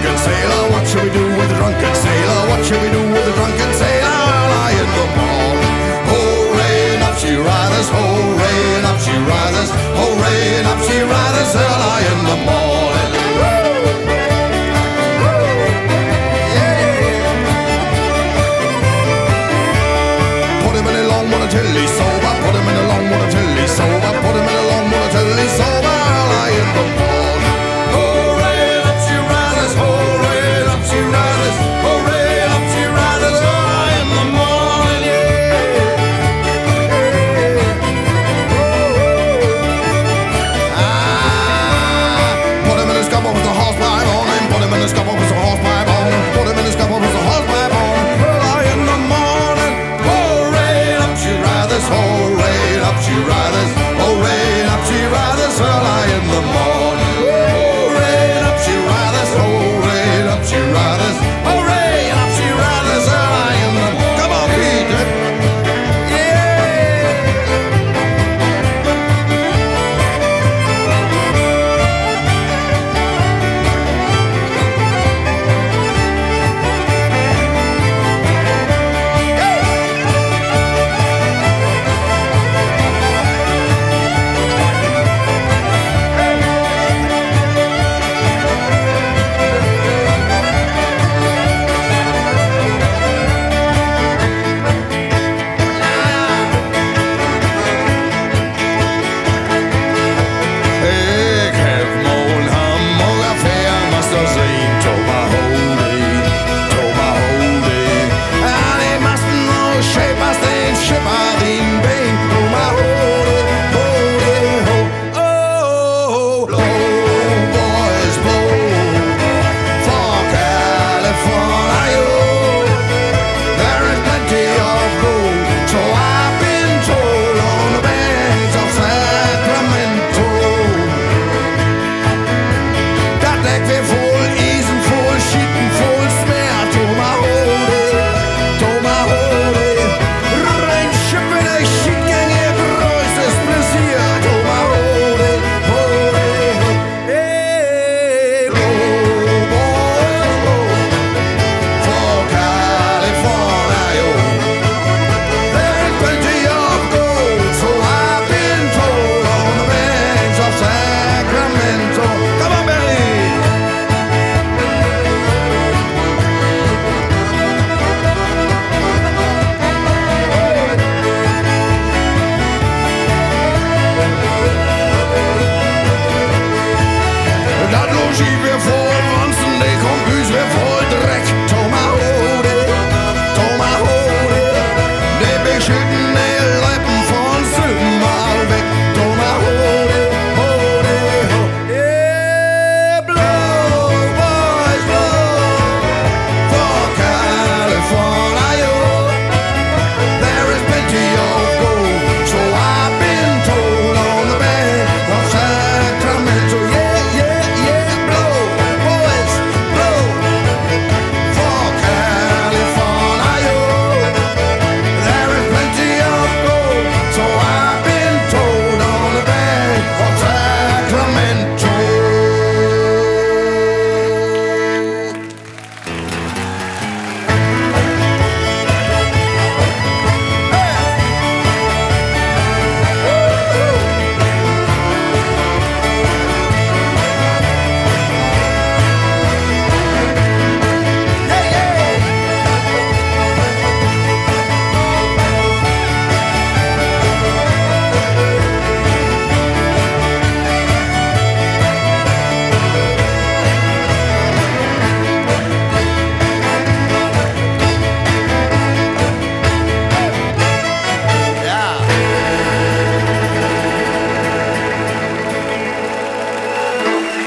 drunken sailor? What shall we do with the drunken sailor? What shall we do with the drunken sailor? Lie in the ball. Hooray, up she riders, hooray, up she riders, hooray, up she riders, they'll lie in the ball. Yeah. Put him in a long water till he's sober, put him in a long water till he's sober, put him in a long water till he's sober, lie in the ball.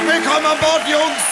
Willkommen an Bord, Jungs!